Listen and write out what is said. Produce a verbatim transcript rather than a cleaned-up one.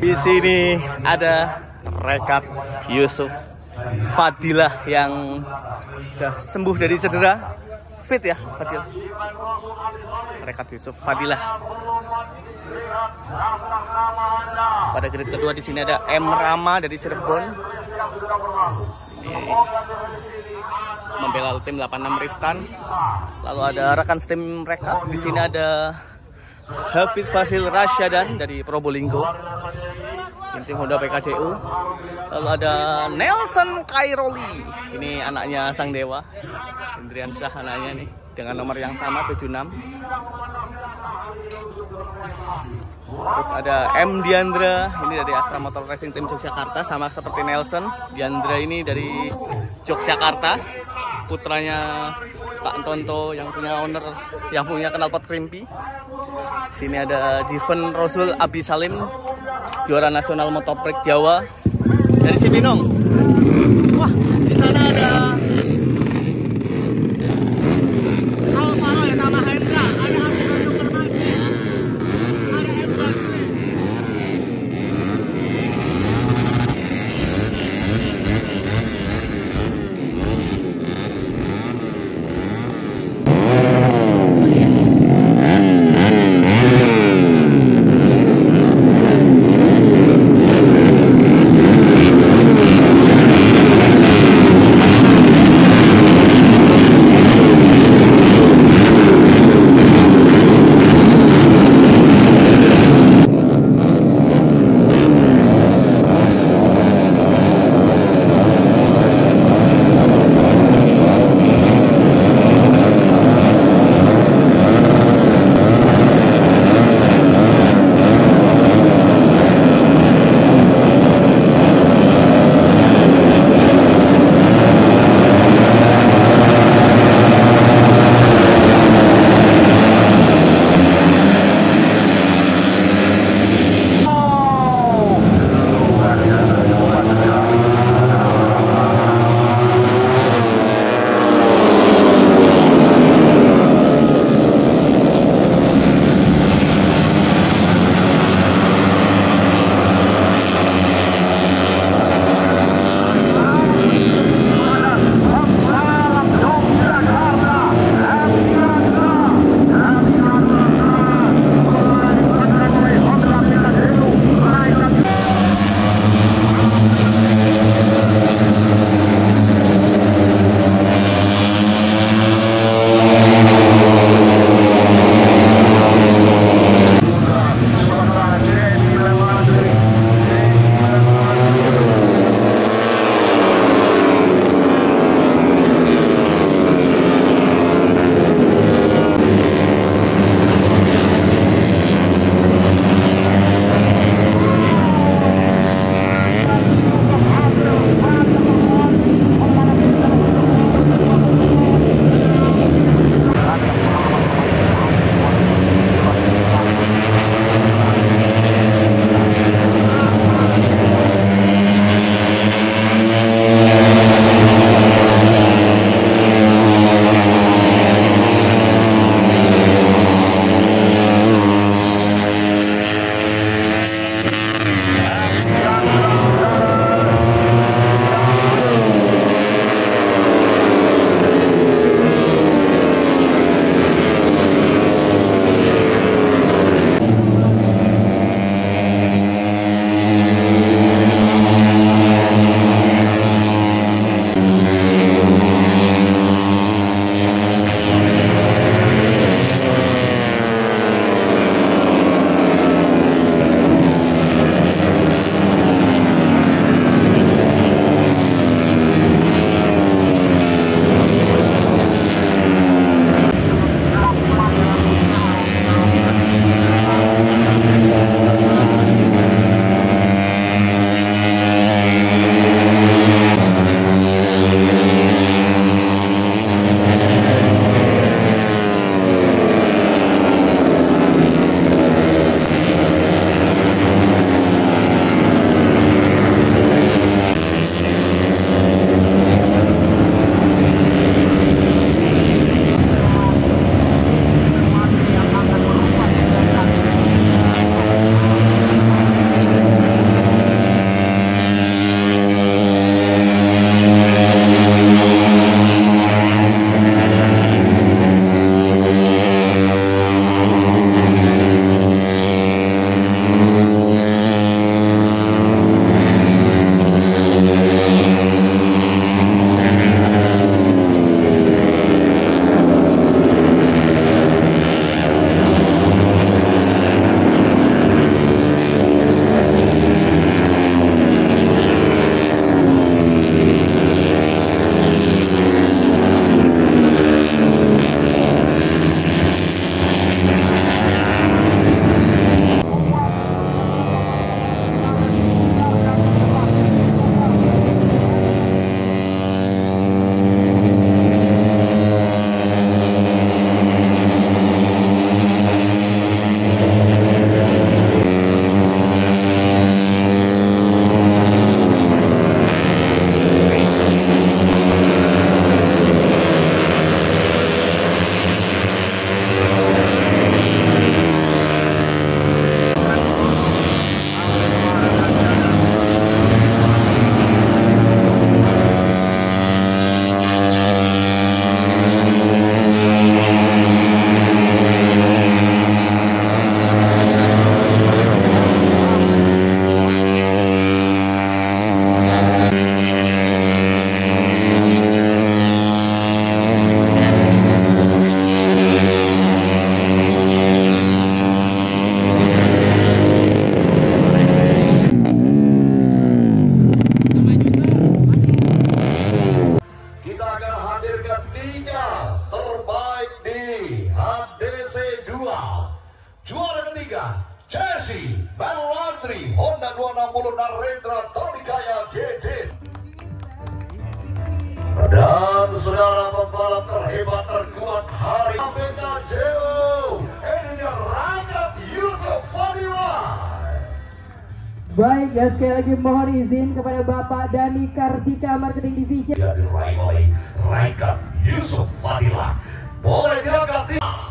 Di sini ada Reykat Yusuf Fadillah yang sudah sembuh dari cedera, fit ya Fadil. Reykat Yusuf Fadillah. Pada grid kedua di sini ada M Rama dari Cirebon. Membela tim delapan enam Ristan. Lalu ada rekan tim Reykat. Di sini ada Hafiz Fasil Rashadhan dari Probolinggo, tim Honda P K C U. Lalu ada Nelson Cairoli, ini anaknya sang dewa, Indriansyah anaknya nih, dengan nomor yang sama tujuh enam. Terus ada M Diandra, ini dari Astra Motor Racing tim Yogyakarta, sama seperti Nelson. Diandra ini dari Yogyakarta, putranya Pak Tonto yang punya owner, yang punya knalpot Krimpi. Sini ada Jifan Rosul Abi Salim, juara nasional motoprek Jawa dari Cipinong. Wah, di sana ada Alvaro ya, nama Hendra, ada Hafiz Fasil Rashadhan, ada Hendra. We'll be right back. Meilandri Honda dua enam nol dan Rendra Tadikaia G D. Dan saudara pembalap terhebat terkuat hari ini Reykat Yusuf Fadillah. Baik, dan sekali lagi mohon izin kepada Bapak Dany Kardika Marketing Division. Diraih oleh Reykat Yusuf Fadillah. Boleh diangkat.